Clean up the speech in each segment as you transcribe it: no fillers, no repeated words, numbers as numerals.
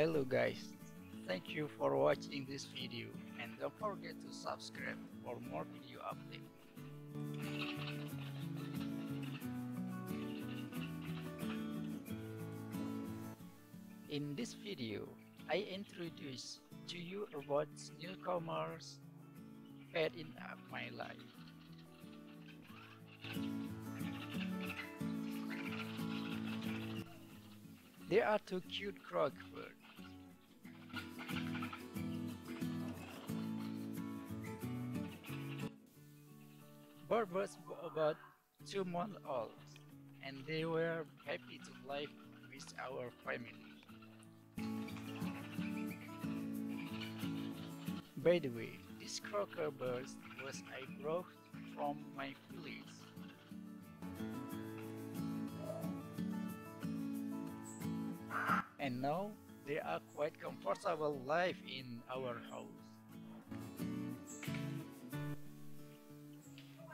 Hello guys, thank you for watching this video and don't forget to subscribe for more video updates. In this video, I introduce to you about newcomers fed in my life. They are two cute croakbirds. Birds about 2 months old, and they were happy to live with our family. By the way, this croaker bird was I brought from my village. And now they are quite comfortable life in our house.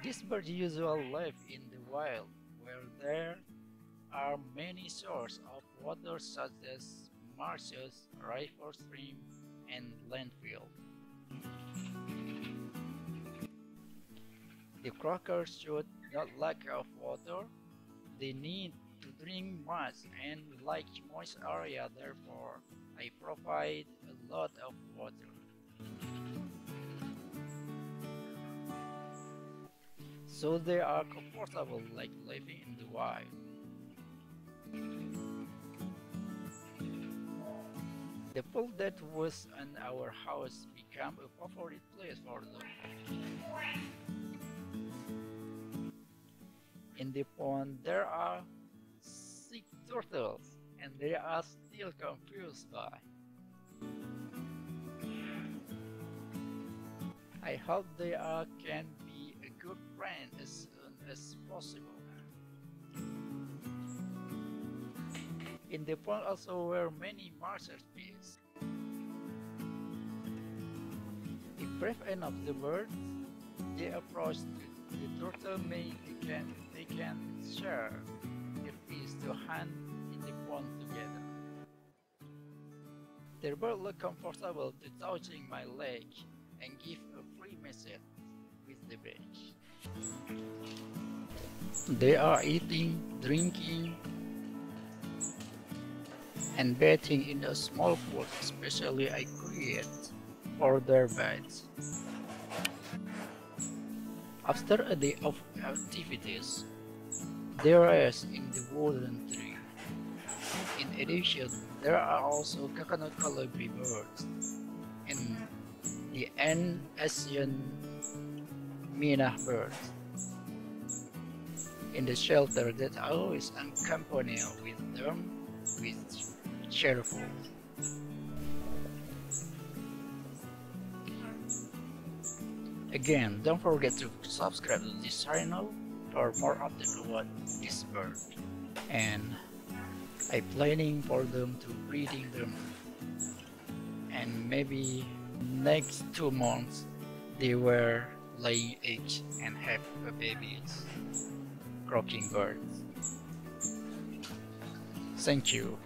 This bird usually live in the wild where there are many sources of water such as marshes, river streams, and landfills. The croakers should not lack of water. They need to drink much and like moist area, therefore I provide a lot of water. So they are comfortable like living in the wild. The pool that was in our house became a favorite place for them. In the pond there are 6 turtles and they are still confused by. I hope they can be a good friend as soon as possible. In the pond also were many marsupials. If brave enough the birds, they approach the turtle mate. They can share the fish to hunt in the pond together. The bird looked comfortable to touching my leg and give a free message with the beak. They are eating, drinking, and bathing in a small pool, especially I create for their baths. After a day of activities, they rest in the wooden tree. In addition, there are also coconut colibri birds and the Asian Minah birds in the shelter that I always accompany with them with cheerful. Again, don't forget to subscribe to this channel for more updates about this bird. And I'm planning for them to breeding them. And maybe next 2 months they were laying eggs and have a babies. Croaking birds. Thank you.